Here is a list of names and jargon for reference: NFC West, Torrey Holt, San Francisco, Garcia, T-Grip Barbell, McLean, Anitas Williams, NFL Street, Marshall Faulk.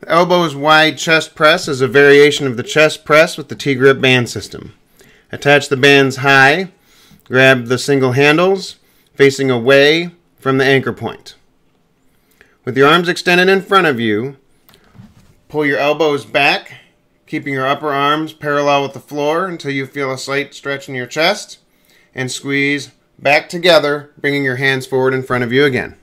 The elbows wide chest press is a variation of the chest press with the T-grip band system. Attach the bands high, grab the single handles, facing away from the anchor point. With your arms extended in front of you, pull your elbows back, keeping your upper arms parallel with the floor until you feel a slight stretch in your chest, and squeeze back together, bringing your hands forward in front of you again.